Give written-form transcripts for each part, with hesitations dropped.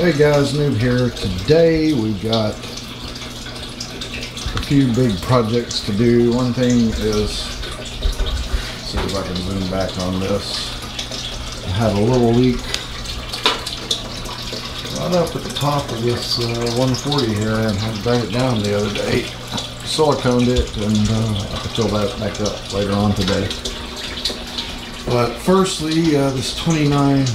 Hey guys, Noob here. Today we've got a few big projects to do. One thing is, see if I can zoom back on this. I had a little leak right up at the top of this 140 here and had to bang it down the other day. Siliconed it and I can fill that back up later on today. But firstly, this 29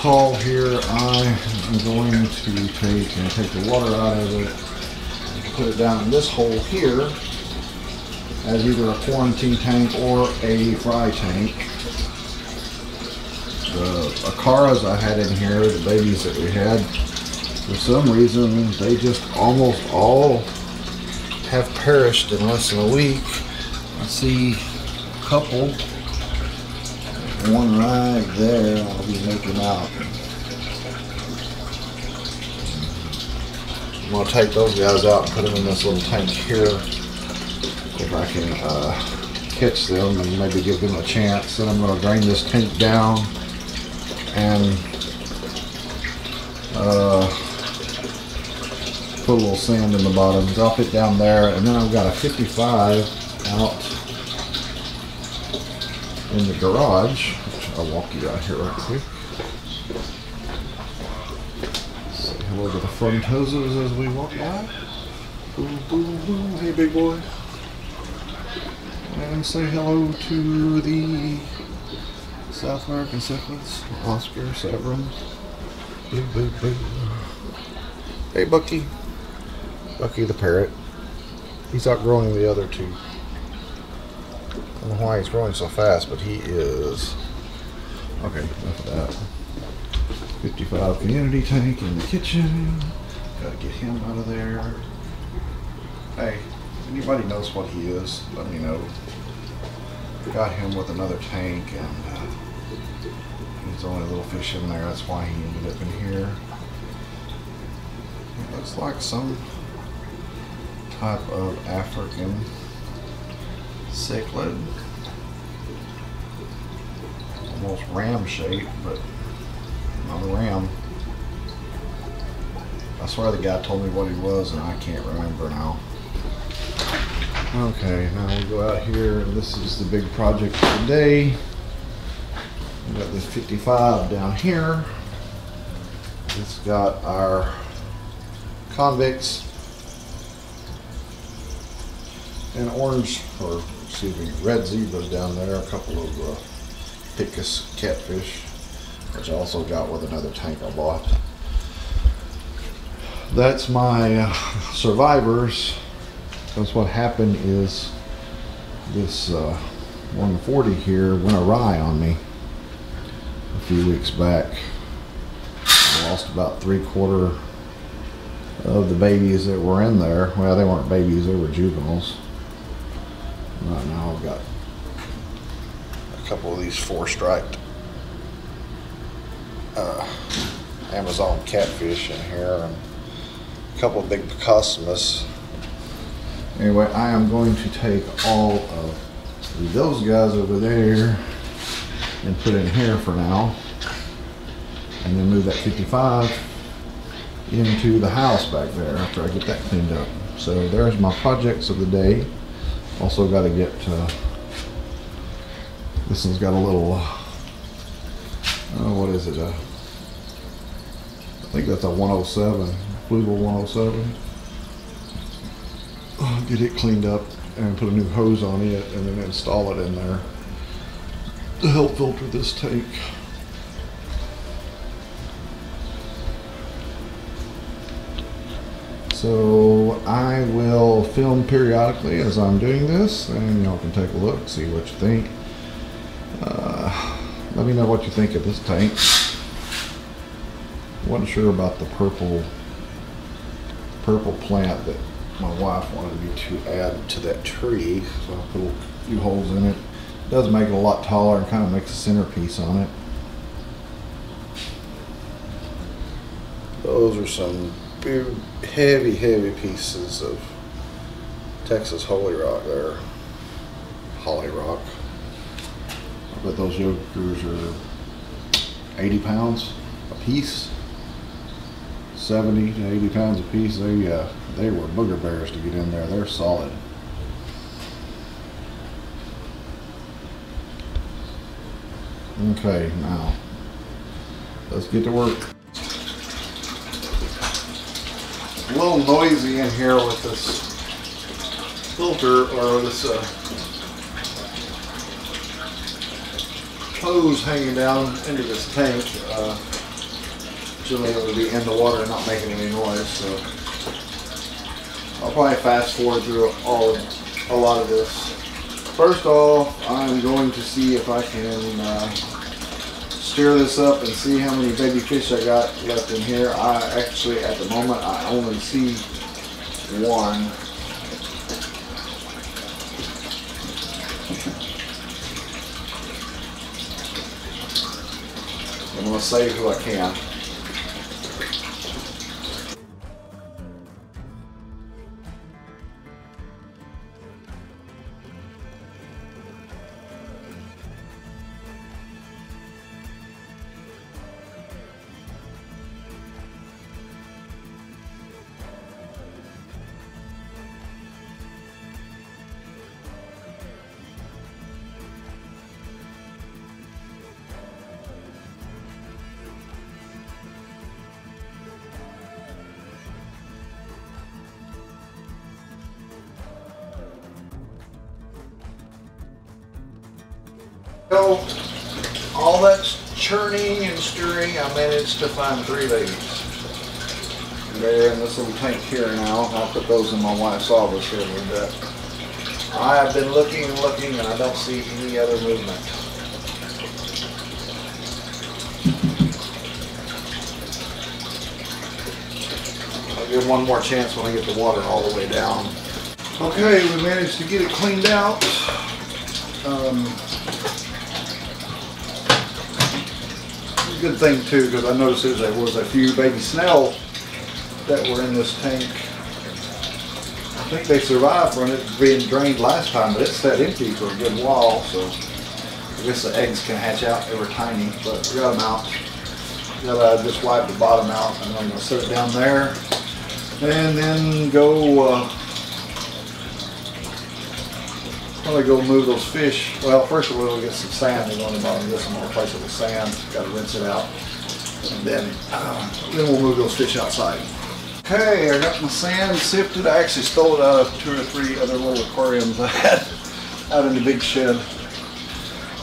tall here, I am going to take the water out of it and put it down in this hole here as either a quarantine tank or a fry tank. The acaras I had in here, the babies that we had, for some reason they just almost all have perished in less than a week. I see a couple. One right there, I'll be making out. I'm going to take those guys out and put them in this little tank here. If I can catch them and maybe give them a chance. Then I'm going to drain this tank down and put a little sand in the bottom, drop it down there, and then I've got a 55 out in the garage, which I'll walk you out here right quick. Say hello to the front hoses as we walk by. Boom, boom, boom. Hey, big boy. And say hello to the South American Cichlids, Oscar, Severin. Boo, boo, boo. Hey, Bucky. Bucky the parrot. He's outgrowing the other two. I don't know why he's growing so fast, but he is. Okay, enough of that. 55 community tank in the kitchen. Gotta get him out of there. Hey, anybody knows what he is, let me know. Got him with another tank, and he's only a little fish in there. That's why he ended up in here. It looks like some type of African cichlid, almost ram shaped, but not a ram. I swear the guy told me what he was and I can't remember now. Okay, now we'll go out here. This is the big project of the day. We got this 55 down here. It's got our convicts and orange, or excuse me, red zebras down there, a couple of Piccus catfish, which I also got with another tank I bought. That's my survivors. That's what happened is this 140 here went awry on me a few weeks back. I lost about three-quarter of the babies that were in there. Well, they weren't babies, they were juveniles. Right now I've got a couple of these four-striped Amazon catfish in here and a couple of big Plecostomus. Anyway, I am going to take all of those guys over there and put in here for now, and then move that 55 into the house back there after I get that cleaned up. So there's my projects of the day. Also got to get, this one's got a little, what is it, I think that's a 107, Fluval 107. I'll get it cleaned up and put a new hose on it and then install it in there to help filter this tank. So I will film periodically as I'm doing this, and y'all can take a look, see what you think. Let me know what you think of this tank. Wasn't sure about the purple plant that my wife wanted me to add to that tree, so I put a few holes in it. It does make it a lot taller and kind of makes a centerpiece on it. Those are some big, heavy, heavy pieces of Texas holly rock. I bet those yokers are 80 pounds a piece. 70 to 80 pounds a piece. They were booger bears to get in there. They're solid. Okay, now let's get to work. It's a little noisy in here with this filter, or this hose hanging down into this tank. Generally it would be in the water and not making any noise, so I'll probably fast forward through a lot of this. First off, I'm going to see if I can stir this up and see how many baby fish I got left in here. I actually, at the moment, I only see one. I'm going to save who I can. So, all that churning and stirring, I managed to find three babies. They're in this little tank here now. I put those in my wife's office here with that. I have been looking and looking, and I don't see any other movement. I'll give one more chance when I get the water all the way down. Okay, we managed to get it cleaned out. Good thing too, because I noticed there was a few baby snail that were in this tank. I think they survived from it being drained last time, but it sat empty for a good while, so I guess the eggs can hatch out. They were tiny, but we got them out. I just wiped the bottom out, and I'm going to set it down there, and then go I'm going to go move those fish. Well, first of all, we'll get some sand on the bottom of this. I'm going to replace it with sand. Got to rinse it out. And then we'll move those fish outside. Okay, I got my sand sifted. I actually stole it out of two or three other little aquariums I had out in the big shed.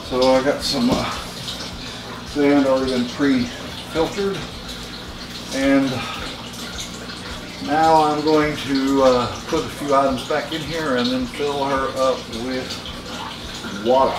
So I got some sand already been pre-filtered. And now I'm going to put a few items back in here and then fill her up with water.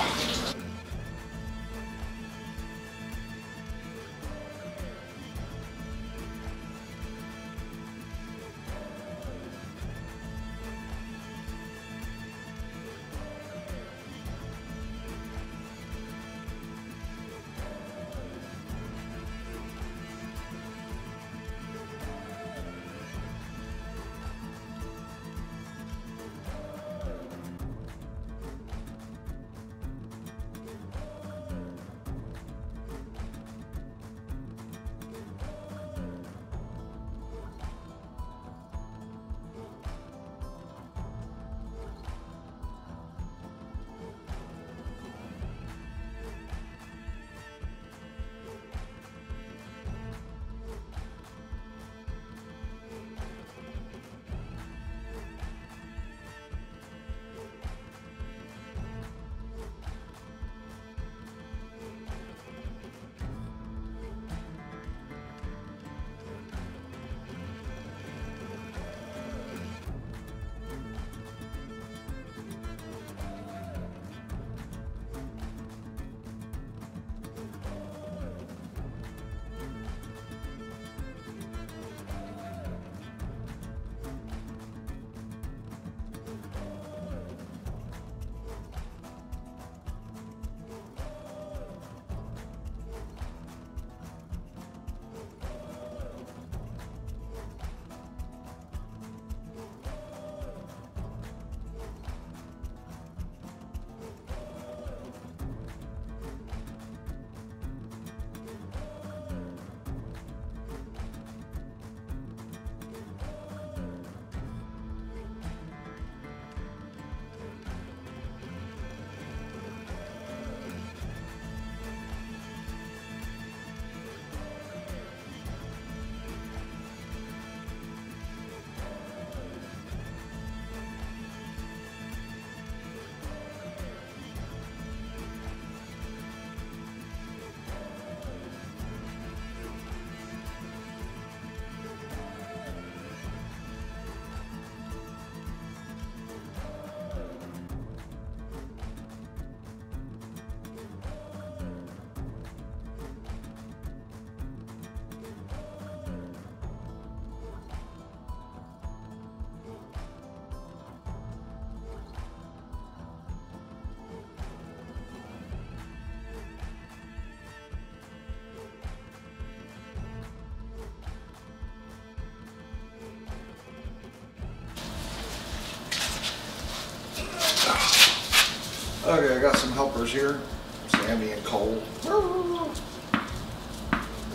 Okay, I got some helpers here, Sammy and Cole. They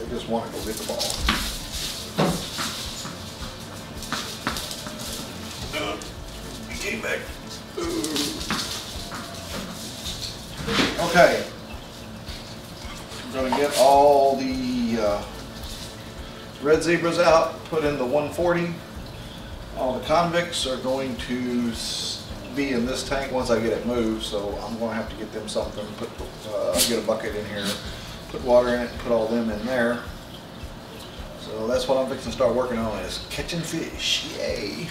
just want to go get the ball. He came back. Okay. I'm going to get all the red zebras out, put in the 140. All the convicts are going to be in this tank once I get it moved, so I'm going to have to get them something. Get a bucket in here, put water in it, and put all them in there. So that's what I'm fixing to start working on, is catching fish. Yay!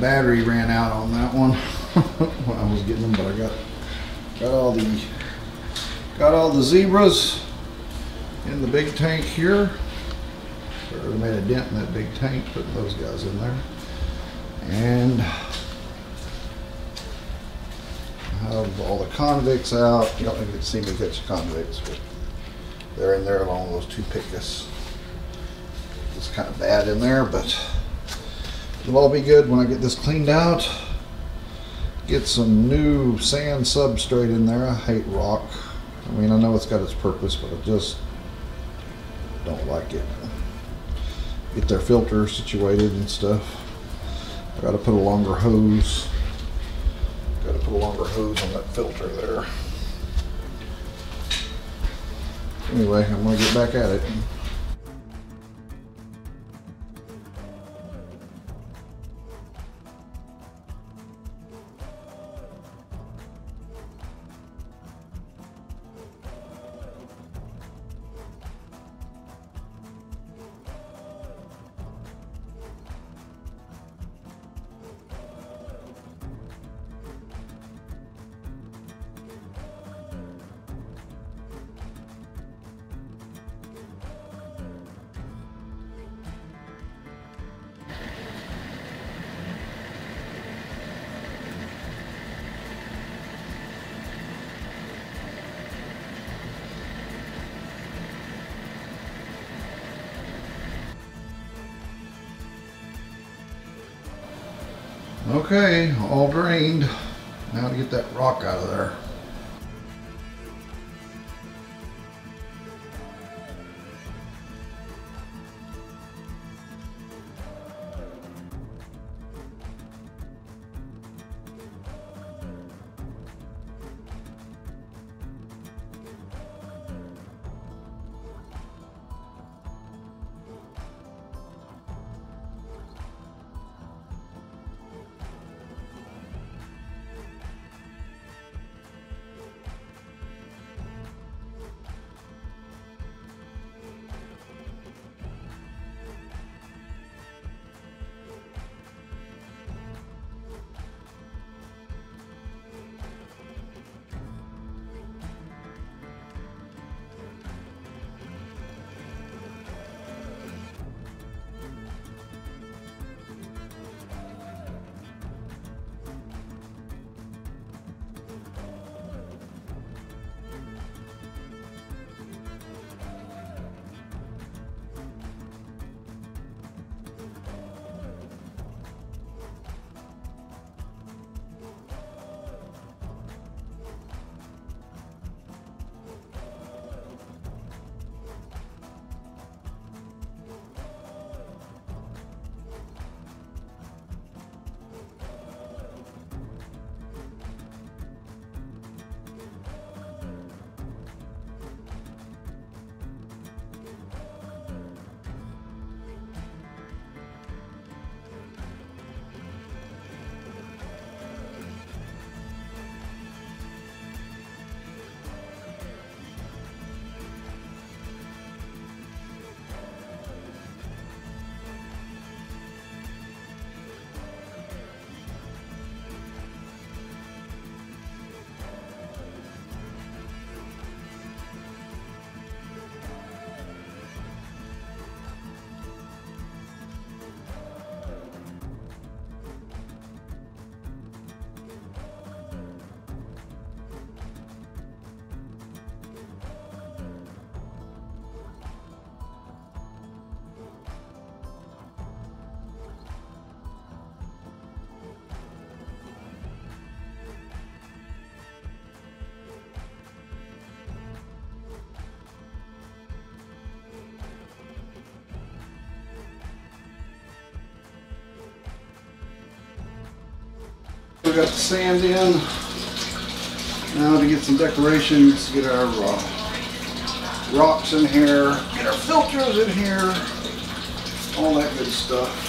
Battery ran out on that one when I was getting them, but I got all the zebras in the big tank here. Sort of made a dent in that big tank, putting those guys in there. And I have all the convicts out. You don't think you can see me catch the convicts, but they're in there along those two Piccus. It's kind of bad in there, but it'll all be good when I get this cleaned out. Get some new sand substrate in there. I hate rock. I mean, I know it's got its purpose, but I just don't like it. Get their filter situated and stuff. I gotta put a longer hose. Gotta put a longer hose on that filter there. Anyway, I'm gonna get back at it. Okay, all drained. Now to get that rock out of there. got the sand in. Now to get some decorations, get our rocks in here, get our filters in here, all that good stuff.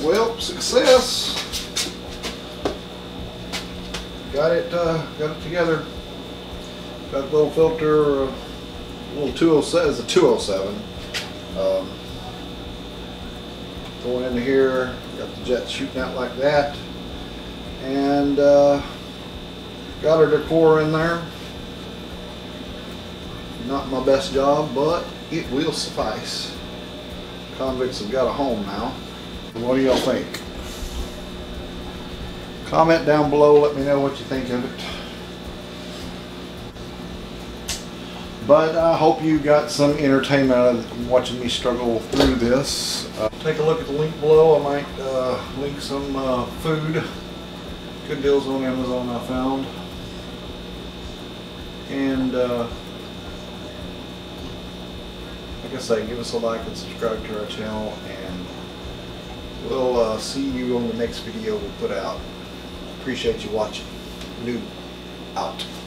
Well, success. Got it together. Got a little filter, a little 207. It's a 207. Going into here, got the jet shooting out like that, and got our decor in there. Not my best job, but it will suffice. Convicts have got a home now. What do y'all think? Comment down below, let me know what you think of it. But I hope you got some entertainment out of watching me struggle through this. Take a look at the link below. I might link some food. Good deals on Amazon I found. And like I say, give us a like and subscribe to our channel, and we'll see you on the next video we put out. Appreciate you watching. Noob out.